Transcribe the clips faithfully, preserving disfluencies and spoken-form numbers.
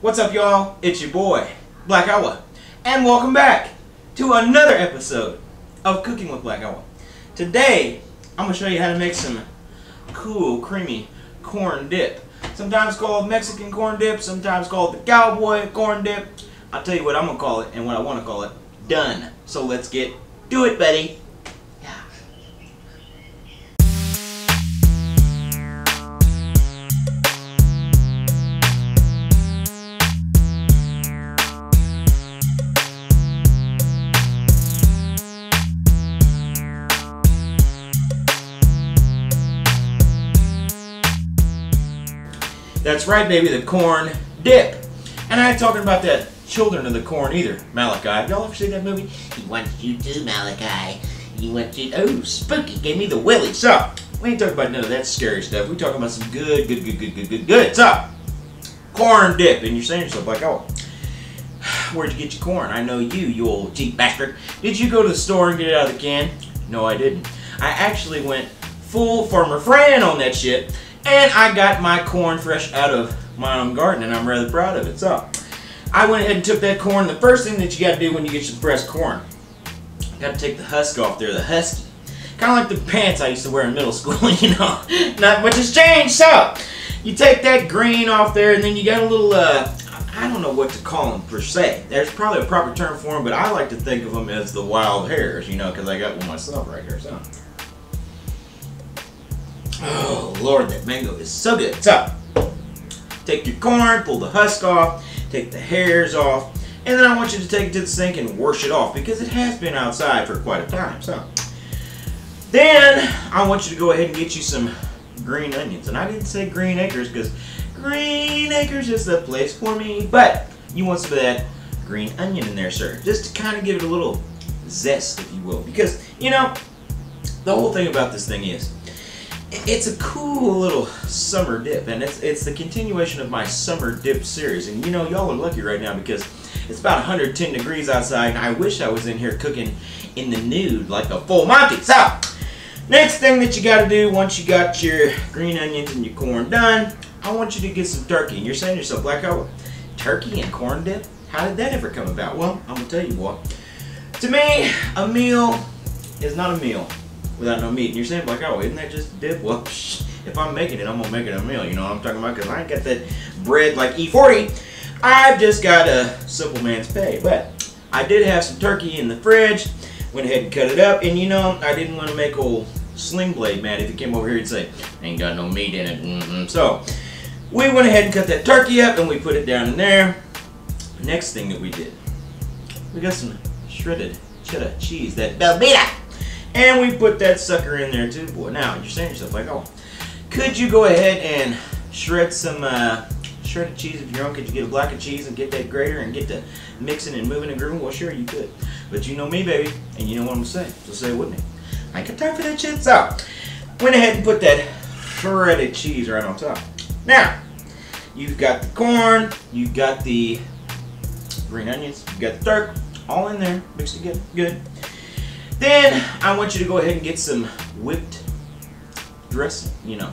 What's up, y'all? It's your boy, Black Iowa, and welcome back to another episode of Cooking with Black Iowa. Today, I'm going to show you how to make some cool, creamy corn dip. Sometimes called Mexican corn dip, sometimes called the cowboy corn dip. I'll tell you what I'm going to call it and what I want to call it. Done. So let's get to it, buddy. That's right, baby, the corn dip. And I ain't talking about that Children of the Corn either, Malachi. Have y'all ever seen that movie? He wants you to, Malachi. He wants you to. Oh, spooky, gave me the willies. So, we ain't talking about none of that scary stuff. We're talking about some good, good, good, good, good, good, good. So, corn dip. And you're saying to yourself, like, oh, where'd you get your corn? I know you, you old cheap bastard. Did you go to the store and get it out of the can? No, I didn't. I actually went full Farmer Fran on that shit. And I got my corn fresh out of my own garden, and I'm rather proud of it. So, I went ahead and took that corn. The first thing that you got to do when you get your fresh corn, you got to take the husk off there, the husky. Kind of like the pants I used to wear in middle school, you know. Not much has changed. So, you take that green off there, and then you got a little, uh, I don't know what to call them per se. There's probably a proper term for them, but I like to think of them as the wild hairs, you know, because I got one myself right here. So. Oh, Lord, that mango is so good. So, take your corn, pull the husk off, take the hairs off, and then I want you to take it to the sink and wash it off because it has been outside for quite a time. So, then I want you to go ahead and get you some green onions. And I didn't say Green Acres because Green Acres is the place for me, but you want some of that green onion in there, sir, just to kind of give it a little zest, if you will. Because, you know, the whole thing about this thing is, it's a cool little summer dip, and it's it's the continuation of my summer dip series. And you know, y'all are lucky right now because it's about one hundred ten degrees outside, and I wish I was in here cooking in the nude like a full Monty. So, next thing that you got to do once you got your green onions and your corn done, I want you to get some turkey. And you're saying to yourself, like, oh, turkey and corn dip? How did that ever come about? Well, I'm gonna tell you what. To me, a meal is not a meal without no meat. And you're saying, like, oh, isn't that just dip? Well, psh, if I'm making it, I'm gonna make it a meal. You know what I'm talking about? Because I ain't got that bread like E forty. I've just got a simple man's pay. But I did have some turkey in the fridge. Went ahead and cut it up. And you know, I didn't want to make old Sling Blade mad if he came over here and say, ain't got no meat in it. Mm-mm. So we went ahead and cut that turkey up and we put it down in there. Next thing that we did, we got some shredded cheddar cheese, that Velveeta. And we put that sucker in there too, boy. Now, you're saying to yourself, like, oh, could you go ahead and shred some uh, shredded cheese of your own? Could you get a block of cheese and get that grater and get to mixing and moving and grooving? Well, sure, you could. But you know me, baby, and you know what I'm going to say. So say, wouldn't it? I ain't got time for that shit. So, went ahead and put that shredded cheese right on top. Now, you've got the corn, you've got the green onions, you've got the turkey, all in there, mixed together, good. Then, I want you to go ahead and get some whipped dressing, you know.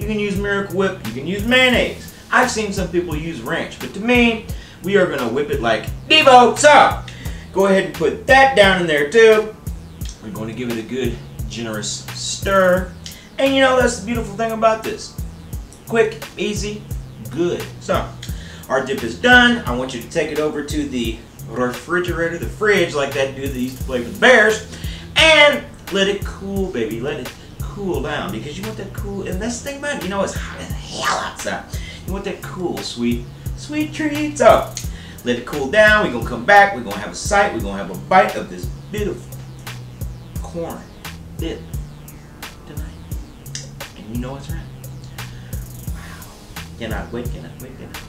You can use Miracle Whip, you can use mayonnaise. I've seen some people use ranch, but to me, we are going to whip it like Devo. So, go ahead and put that down in there too. We're going to give it a good, generous stir. And you know, that's the beautiful thing about this. Quick, easy, good. So, our dip is done. I want you to take it over to the refrigerator, the fridge, like that dude that used to play with the Bears, and let it cool, baby. Let it cool down because you want that cool. And that's the thing about it, you know, it's hot as hell outside. You want that cool, sweet, sweet treat. So let it cool down. We're gonna come back. We're gonna have a sight. We're gonna have a bite of this beautiful corn dip tonight. And you know what's right. Wow! Cannot wait. Cannot wait. Cannot wait.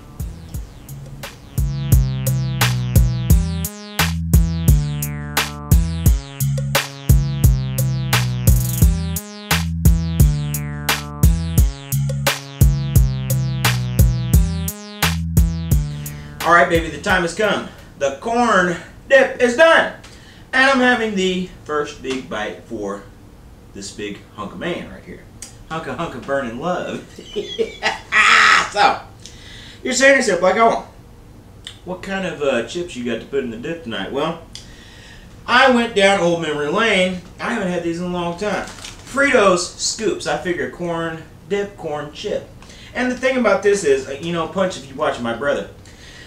Alright, baby, the time has come. The corn dip is done. And I'm having the first big bite for this big hunk of man right here. Hunk of hunk of burning love. So, you're saying to yourself, like, oh, what kind of uh, chips you got to put in the dip tonight? Well, I went down Old Memory Lane. I haven't had these in a long time. Fritos Scoops. I figure corn dip, corn chip. And the thing about this is, you know, Punch, if you watch my brother,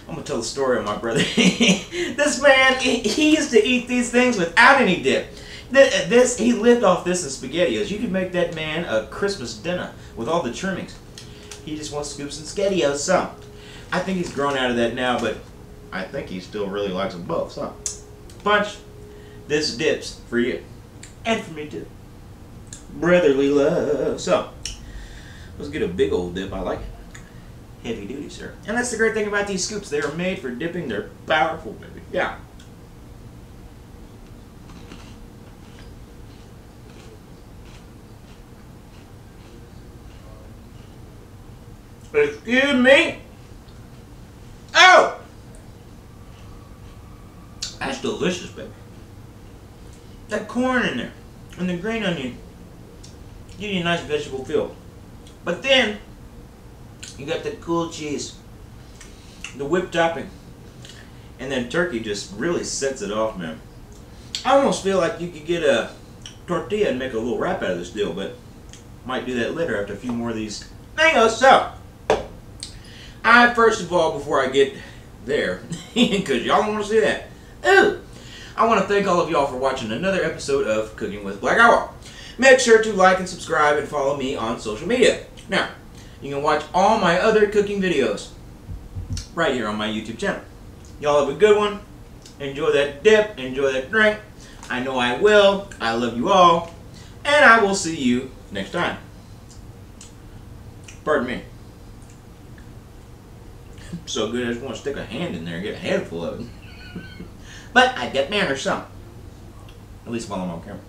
I'm going to tell the story of my brother. This man, he used to eat these things without any dip. This, he lived off this in SpaghettiOs. You could make that man a Christmas dinner with all the trimmings. He just wants Scoops and SpaghettiOs, so I think he's grown out of that now, but I think he still really likes them both, so. Punch, this dip's for you. And for me, too. Brotherly love. So, let's get a big old dip. I like it. Heavy duty, sir. And that's the great thing about these scoops. They are made for dipping. They're powerful, baby. Yeah. Excuse me. Oh! That's delicious, baby. That corn in there and the green onion give you a nice vegetable feel. But then you got the cool cheese, the whipped topping, and then turkey just really sets it off, man. I almost feel like you could get a tortilla and make a little wrap out of this deal, but might do that later after a few more of these mangoes. So, I first of all, before I get there, because y'all don't want to see that, ooh, I want to thank all of y'all for watching another episode of Cooking with Black Iowa. Make sure to like and subscribe and follow me on social media. Now, you can watch all my other cooking videos right here on my YouTube channel. Y'all have a good one. Enjoy that dip. Enjoy that drink. I know I will. I love you all. And I will see you next time. Pardon me. So good I just want to stick a hand in there and get a handful of it. But I get manners some. At least while I'm on camera.